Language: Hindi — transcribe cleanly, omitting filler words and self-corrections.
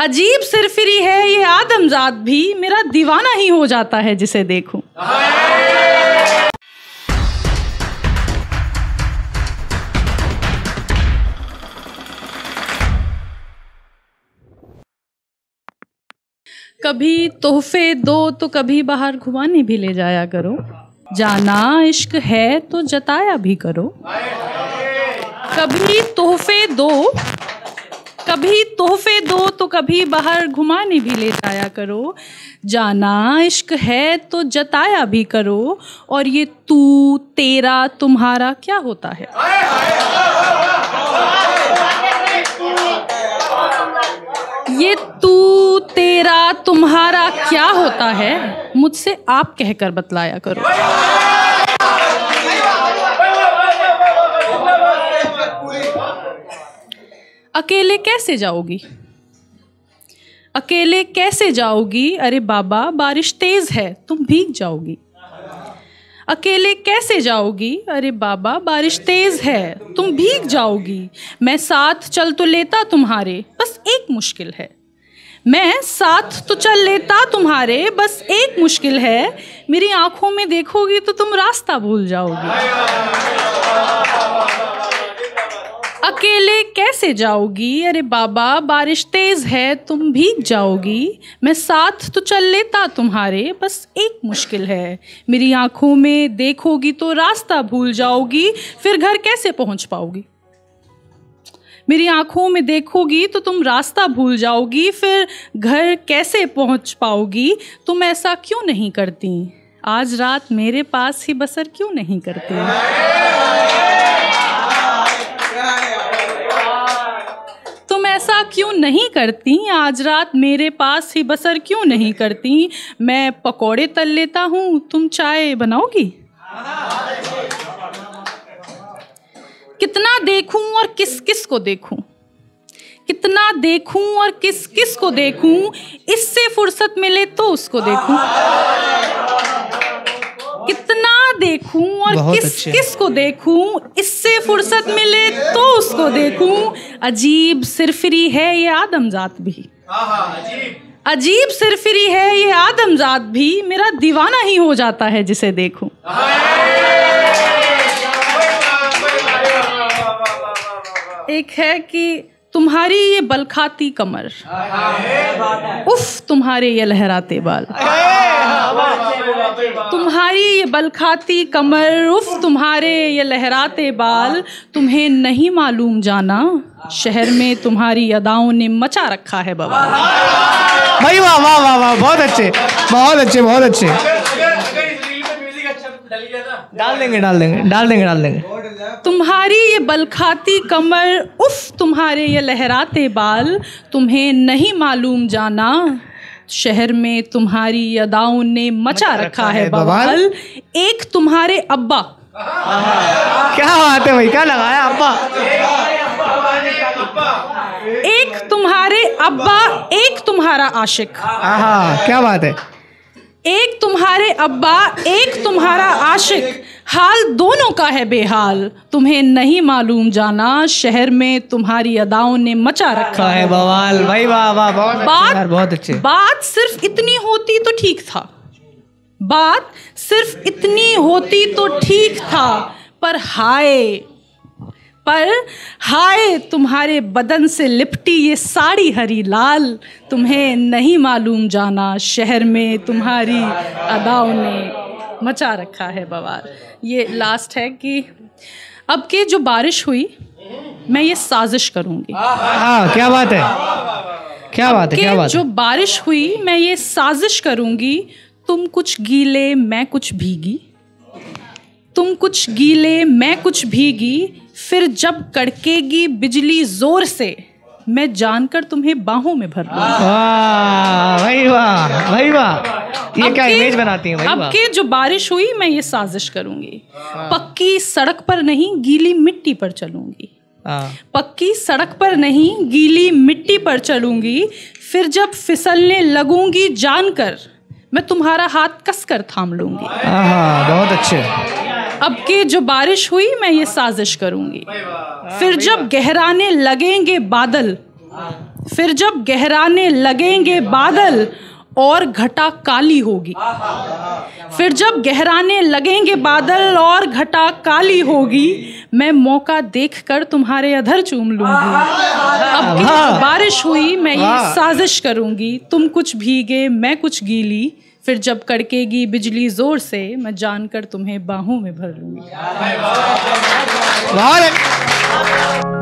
अजीब सिरफिरी है ये आदमजात भी, मेरा दीवाना ही हो जाता है जिसे देखूं। कभी तोहफे दो तो कभी बाहर घुमाने भी ले जाया करो, जाना इश्क है तो जताया भी करो। कभी तोहफे दो तो कभी बाहर घुमाने भी ले जाया करो, जाना इश्क है तो जताया भी करो। और ये तू तेरा तुम्हारा क्या होता है? ये तू तेरा तुम्हारा क्या होता है, मुझसे आप कहकर बतलाया करो। अकेले कैसे जाओगी, अरे बाबा बारिश तेज है तुम भीग जाओगी। अकेले कैसे जाओगी, अरे बाबा बारिश तेज है तुम भीग जाओगी। मैं साथ चल तो लेता तुम्हारे, बस एक मुश्किल है। मैं साथ तो चल लेता तुम्हारे, बस एक मुश्किल है। मेरी आंखों में देखोगी तो तुम रास्ता भूल जाओगी। अकेले कैसे जाओगी, अरे बाबा बारिश तेज है तुम भीग जाओगी। मैं साथ तो चल लेता तुम्हारे, बस एक मुश्किल है। मेरी आंखों में देखोगी तो रास्ता भूल जाओगी, फिर घर कैसे पहुंच पाओगी। मेरी आंखों में देखोगी तो तुम रास्ता भूल जाओगी, फिर घर कैसे पहुंच पाओगी। तुम ऐसा क्यों नहीं करती, आज रात मेरे पास ही बसर क्यों नहीं करती। तुम ऐसा क्यों नहीं करती, आज रात मेरे पास ही बसर क्यों नहीं करती। मैं पकौड़े तल लेता हूँ, तुम चाय बनाओगी। कितना देखूं और किस किस को देखूं, कितना देखूं और किस किस को देखूं। इससे फुर्सत मिले तो उसको देखूं। कितना देखूं और किस किस को देखूं, इससे फुर्सत मिले तो उसको देखूं। अजीब सिरफिरी है ये आदमजात भी, अजीब सिरफिरी है ये आदमजात भी। मेरा दीवाना ही हो जाता है जिसे देखूं। एक है कि तुम्हारी ये बलखाती कमर, उफ तुम्हारे ये लहराते बाल। तुम्हारी ये बलखाती कमर, उफ तुम्हारे ये लहराते बाल। तुम्हें नहीं मालूम जाना, शहर में तुम्हारी अदाओं ने मचा रखा है बवाल। भाई वाह वाह वाह वाह, बहुत अच्छे बहुत अच्छे बहुत अच्छे। डाल देंगे। तुम्हारी ये बलखाती कमर, उफ तुम्हारे ये लहराते बाल। तुम्हें नहीं मालूम जाना, शहर में तुम्हारी अदाओं ने मचा रखा है बवाल। एक तुम्हारे अब्बा, क्या बात है भाई, क्या लगाया अब्बा। एक तुम्हारे अब्बा, एक तुम्हारा आशिक, क्या बात है। एक तुम्हारे अब्बा, एक तुम्हारा आशिक। हाल दोनों का है बेहाल, तुम्हें नहीं मालूम जाना, शहर में तुम्हारी अदाओं ने मचा रखा है बवाल। भाई वाह वाह, बहुत अच्छे। बात सिर्फ इतनी होती तो ठीक था, बात सिर्फ इतनी होती तो ठीक था। पर हाय तुम्हारे बदन से लिपटी ये साड़ी हरी लाल। तुम्हें नहीं मालूम जाना, शहर में तुम्हारी अदाओं ने मचा रखा है बवाल। ये लास्ट है कि अब के जो बारिश हुई मैं ये साजिश करूँगी। क्या बात है, क्या बात है, क्या बात है। जो बारिश हुई मैं ये साजिश करूँगी, तुम कुछ गीले मैं कुछ भीगी, तुम कुछ गीले मैं कुछ भीगी। फिर जब कड़केगी बिजली जोर से, मैं जानकर तुम्हें बाहों में भर लूंगा। वाह भाई वाह, ये क्या इमेज बनाती है भाई वाह। अब के जो बारिश हुई मैं ये साजिश करूंगी, पक्की सड़क पर नहीं गीली मिट्टी पर चलूंगी, पक्की सड़क पर नहीं गीली मिट्टी पर चलूंगी। फिर जब फिसलने लगूंगी जानकर, मैं तुम्हारा हाथ कसकर थाम लूंगी। बहुत अच्छे। अब के जो बारिश हुई मैं ये साजिश करूंगी, फिर जब गहराने लगेंगे बादल, फिर जब गहराने लगेंगे बादल और घटा काली होगी। फिर जब गहराने लगेंगे बादल और घटा काली होगी, मैं मौका देखकर तुम्हारे अधर चूम लूंगी। अब की बारिश हुई मैं ये साजिश करूंगी, तुम कुछ भीगे मैं कुछ गीली। फिर जब कड़केगी बिजली जोर से, मैं जानकर तुम्हें बाहों में भर लूंगी।